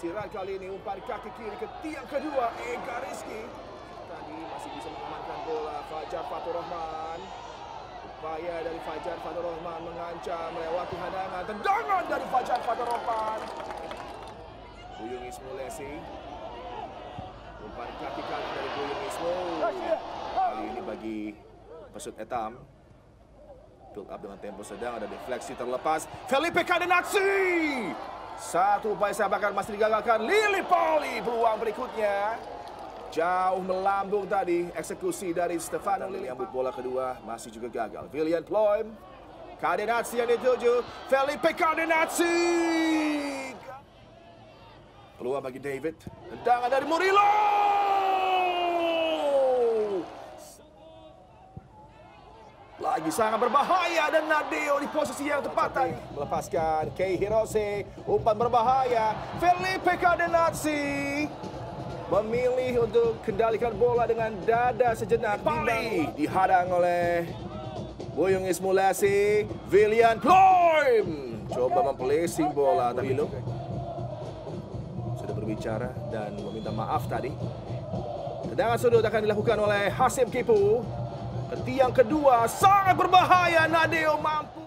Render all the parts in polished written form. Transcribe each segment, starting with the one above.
Sirat kali ini umpan kaki kiri ke tiang kedua Eka Rizky. Tadi masih bisa mengamankan bola Fajar Fathur Rahman. Upaya dari Fajar Fathur Rahman mengancam melewati hadangan. Tendangan dari Fajar Fathur Rahman. Boyung Ismulesi. Umpan kaki kali dari Boyung Ismulesi. Kali ini bagi Pesut Etam. Build up dengan tempo sedang, ada defleksi terlepas. Felipe Cadenazzi! Satu upaya sabakan masih digagalkan. Lily Poli peluang berikutnya. Jauh melambung tadi eksekusi dari Stefano Lily. Ambut bola kedua masih juga gagal. Willian Pluim. Cadenazzi yang dituju. Felipe Cadenazzi. Peluang bagi David. Tendangan dari Murilo. Lagi sangat berbahaya dan Nadeo di posisi yang tepat tadi. Melepaskan Kei Hirose, umpan berbahaya. Felipe Cadenazzi memilih untuk kendalikan bola dengan dada sejenak. Bali dihadang oleh Boyung Ismulasi. Willian Pluim coba memplacing bola tapi Lilo sudah berbicara dan meminta maaf tadi. Tendangan sudut akan dilakukan oleh Hasim Kipu. Tiang kedua sangat berbahaya. Nadeo mampu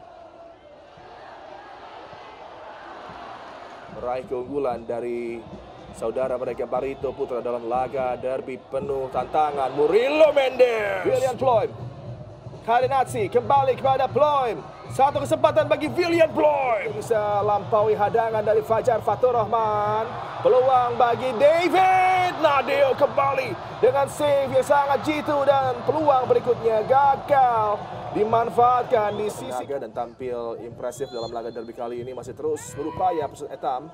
meraih keunggulan dari saudara mereka Barito Putera dalam laga derby penuh tantangan. Murilo Mendes. Willian Pluim. Cadenazzi kembali kepada Pluim. Satu kesempatan bagi Willian Pluim. Bisa lampaui hadangan dari Fajar Fathur Rahman. Peluang bagi David. Nadeo kembali dengan save yang sangat jitu dan peluang berikutnya gagal dimanfaatkan di sisi. Dan tampil impresif dalam laga derby kali ini, masih terus berupaya Pesut Etam.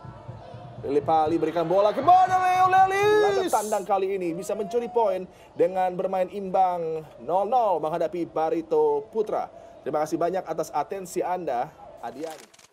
Lily Pali berikan bola kepada Leo Nelis. Laga tandang kali ini bisa mencuri poin dengan bermain imbang 0-0 menghadapi Barito Putra. Terima kasih banyak atas atensi Anda, Adiani.